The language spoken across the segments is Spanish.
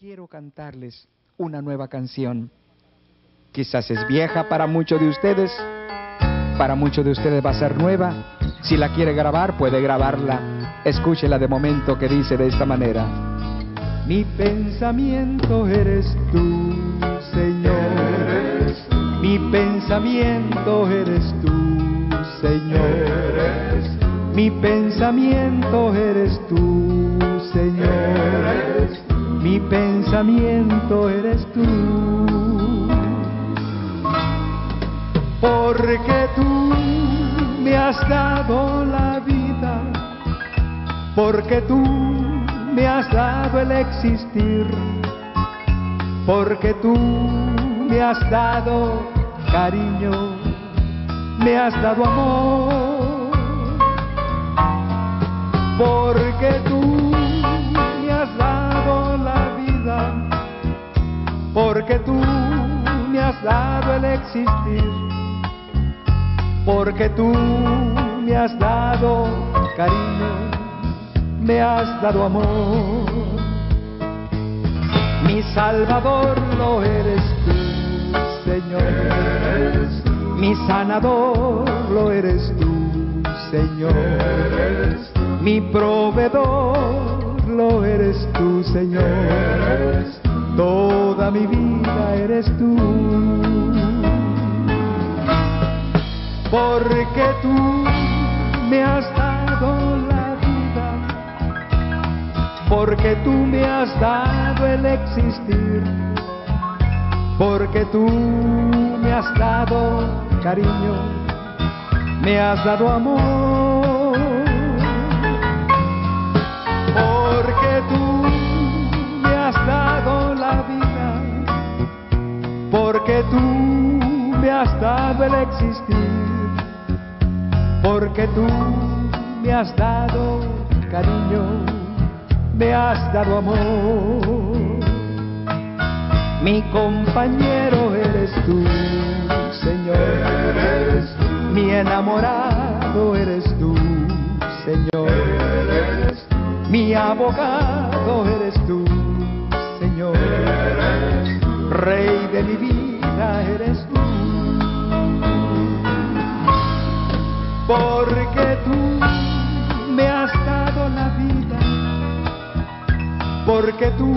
Quiero cantarles una nueva canción. Quizás es vieja para muchos de ustedes. Para muchos de ustedes va a ser nueva. Si la quiere grabar, puede grabarla. Escúchela de momento, que dice de esta manera. Mi pensamiento eres tú, Señor. Mi pensamiento eres tú, Señor. Mi pensamiento eres tú, Señor. Mi pensamiento eres tú, porque tú me has dado la vida, porque tú me has dado el existir, porque tú me has dado cariño, me has dado amor, porque tú porque tú me has dado el existir, porque tú me has dado cariño, me has dado amor. Mi Salvador lo eres tú, Señor. Mi sanador lo eres tú, Señor. Mi proveedor lo eres tú, Señor. Toda mi vida eres tú, porque tú me has dado la vida, porque tú me has dado el existir, porque tú me has dado cariño, me has dado amor, porque tú me has dado la vida, porque tú me has dado el existir, porque tú me has dado cariño, me has dado amor. Mi compañero eres tú, Señor. Mi enamorado eres tú, Señor. Mi abogado eres tú, Rey de mi vida eres tú, porque tú me has dado la vida, porque tú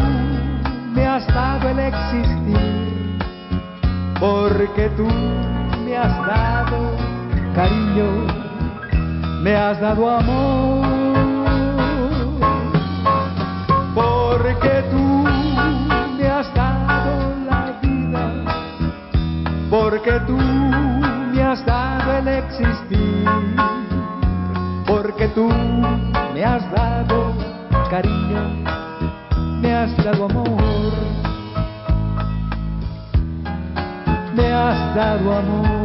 me has dado el existir, porque tú me has dado cariño, me has dado amor, porque tú me has dado la vida, porque tú me has dado el existir, porque tú me has dado cariño, me has dado amor, me has dado amor.